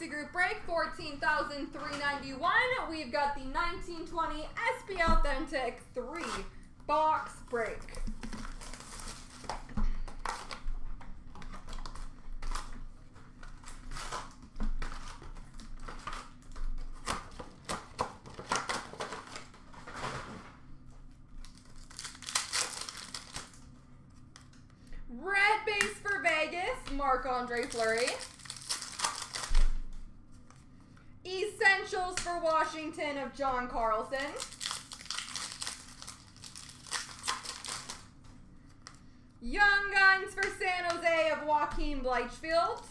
into group break, 14,391. We've got the 1920 SP Authentic 3-box break. Marc-Andre Fleury. Essentials for Washington of John Carlson. Young Guns for San Jose of Joaquin Bleichfield.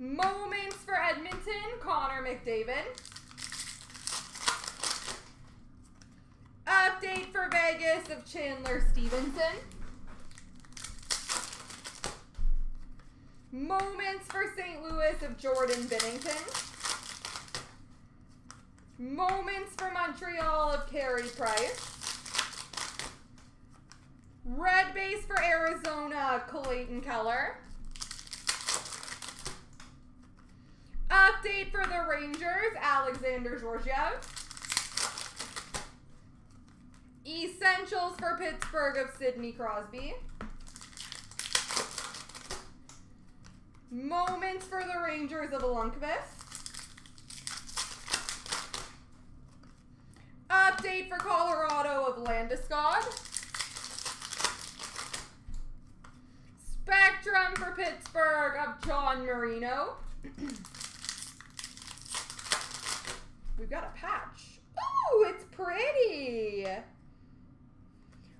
Moments for Edmonton, Connor McDavid. Update for Vegas of Chandler Stevenson. Moments for St. Louis of Jordan Binnington. Moments for Montreal of Carey Price. Red base for Arizona, Clayton Keller. Update for the Rangers, Alexander Georgiev. Essentials for Pittsburgh of Sidney Crosby. Moments for the Rangers of Lundqvist. Update for Colorado of Landeskog. Spectrum for Pittsburgh of John Marino. We've got a patch. Ooh, it's pretty.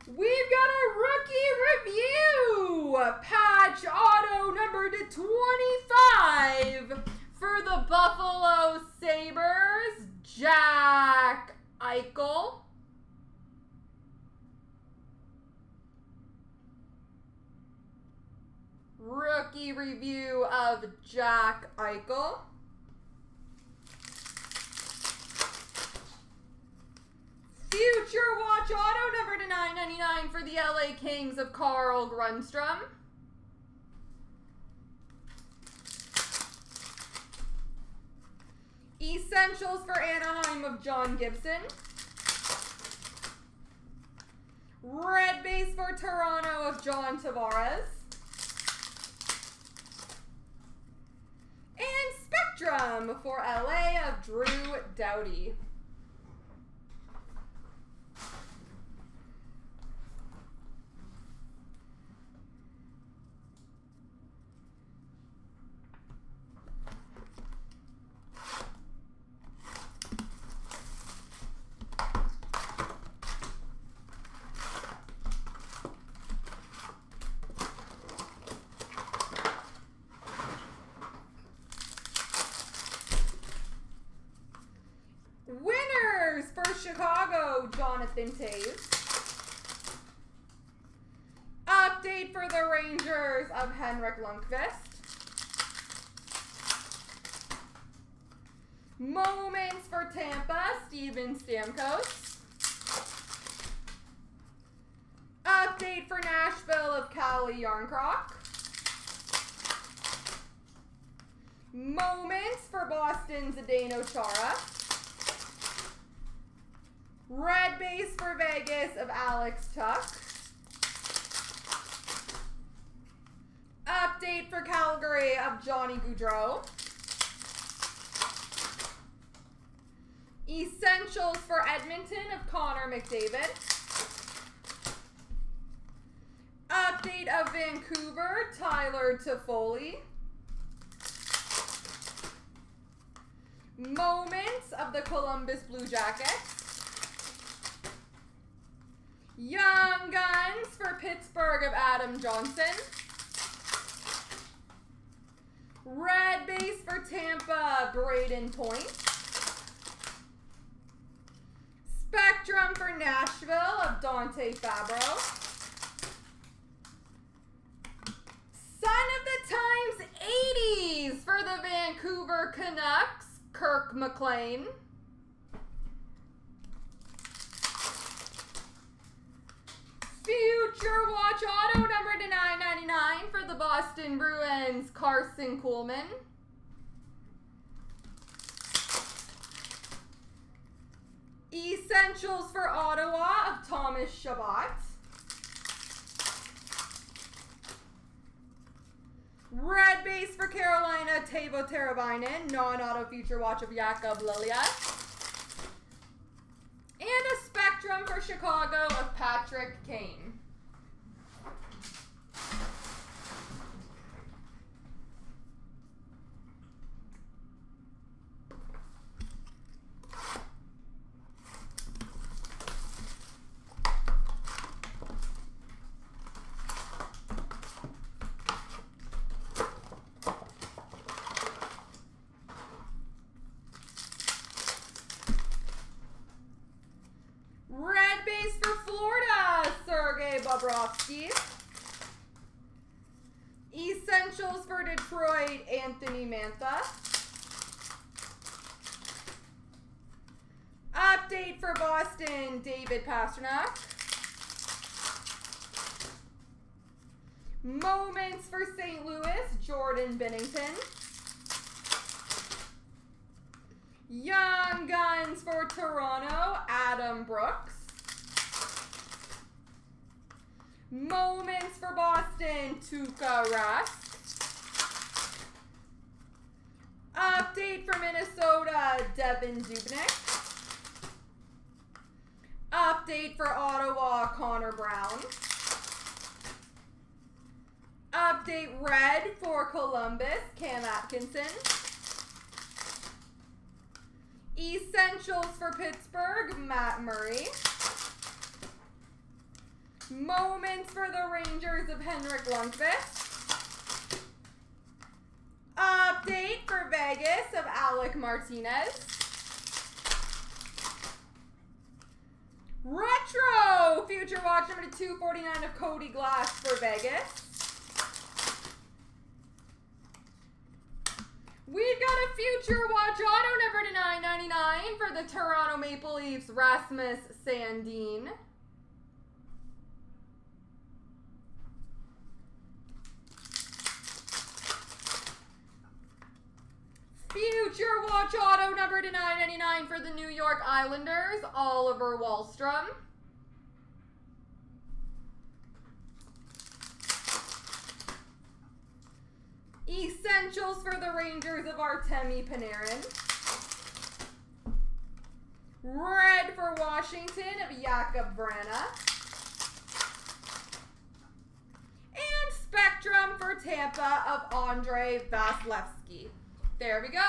We've got a rookie review. Patch auto number /25 for the Buffalo Sabres, Jack Eichel. Rookie review of Jack Eichel. Future Watch auto number /999 for the LA Kings of Carl Grundstrom. Essentials for Anaheim of John Gibson. Red base for Toronto of John Tavares. And Spectrum for LA of Drew Doughty. Update for the Rangers of Henrik Lundqvist. Moments for Tampa, Steven Stamkos. Update for Nashville of Callie Yarncrock. Moments for Boston, Zdeno Chara. Red base for Vegas of Alex Tuck. Update for Calgary of Johnny Gaudreau. Essentials for Edmonton of Connor McDavid. Update of Vancouver, Tyler Toffoli. Moments of the Columbus Blue Jackets. Young Guns for Pittsburgh of Adam Johnson. Red base for Tampa, Braden Point. Spectrum for Nashville of Dante Fabro. Son of the Times 80s for the Vancouver Canucks, Kirk McLean. Future Watch Auto number to 999 for the Boston Bruins, Carson Kuhlman. Essentials for Ottawa of Thomas Chabot. Red base for Carolina, Teuvo Teravainen, non-auto future watch of Jakob Lilja. And a spectrum for Chicago of Patrick Kane. Essentials for Detroit, Anthony Mantha. Update for Boston, David Pastrnak. Moments for St. Louis, Jordan Binnington. Young Guns for Toronto, Adam Brooks. Moments for Boston, Tuukka Rask. Update for Minnesota, Devin Dubnyk. Update for Ottawa, Connor Brown. Update red for Columbus, Cam Atkinson. Essentials for Pittsburgh, Matt Murray. Moments for the Rangers of Henrik Lundqvist. Update for Vegas of Alec Martinez. Retro future watch number 249 of Cody Glass for Vegas. We've got a future watch auto number to 999 for the Toronto Maple Leafs, Rasmus Sandin. Future Watch Auto number to 999 for the New York Islanders, Oliver Wahlstrom. Essentials for the Rangers of Artemi Panarin. Red for Washington of Jakub Vrána. And Spectrum for Tampa of Andre Vasilevsky. There we go.